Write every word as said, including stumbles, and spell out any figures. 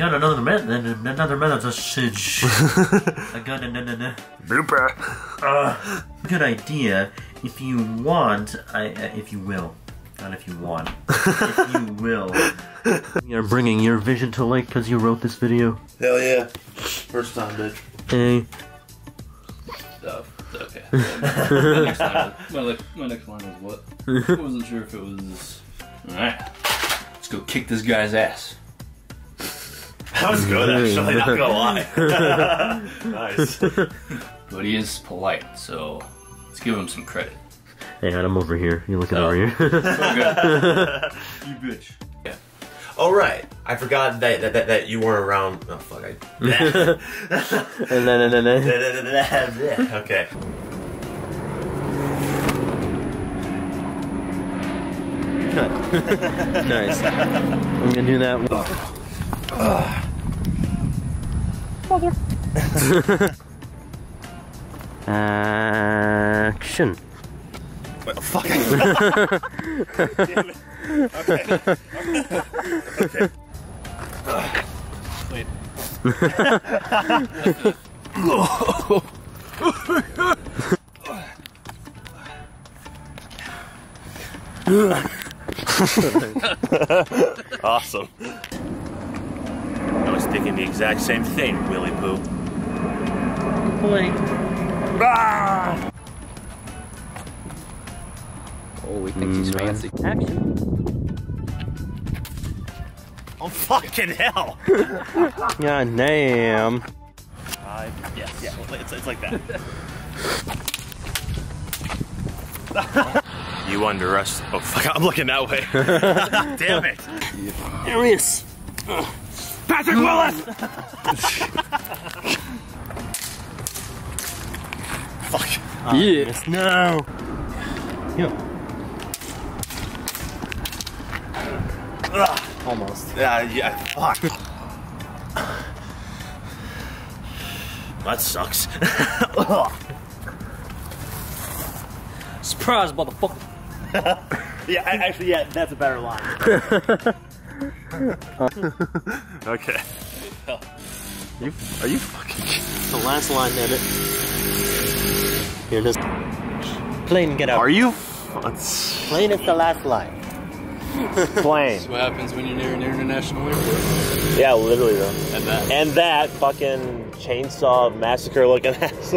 got another man, another man message. I got another. Blooper. Uh, good idea. If you want, I uh, if you will, not if you want, if you will. We are bringing your vision to light because you wrote this video. Hell yeah! First time, bitch. Hey. Oh, okay. My next line was, my, my next line was what? I wasn't sure if it was. All right. Let's go kick this guy's ass. That was good, actually, not gonna lie. Nice. But he is polite, so let's give him some credit. Hey, I'm over here. You're looking oh. over here. You bitch. Yeah. Oh, right. I forgot that that, that, that you weren't around. Oh, fuck. I... Okay. Nice. I'm gonna do that. Oh. Uh. Action. What the fuck? Damn it. Okay. Okay. Okay. Uh. Wait. Awesome. I was thinking the exact same thing, Willy Pooh. Blink. Ah! Oh, we think mm. he's fancy. Action. Oh, fucking hell! God damn. Uh, yes. Yeah, it's, it's like that. You underestimated. Oh, fuck, I'm looking that way. Damn it. There he is. Ugh. Patrick Willis! Fuck. Oh, yes. No. Yep. Ugh. Almost. Yeah. Yeah. Fuck. That sucks. Surprise, motherfucker. Yeah. Actually, yeah. That's a better line. Okay. Are you, are you fucking kidding? The last line, damn it. Here it is. Plane, get out. Are you? F Plane is the last line. Plane. That's what happens when you're near an international airport. Yeah, literally though. And that. And that fucking chainsaw massacre looking ass.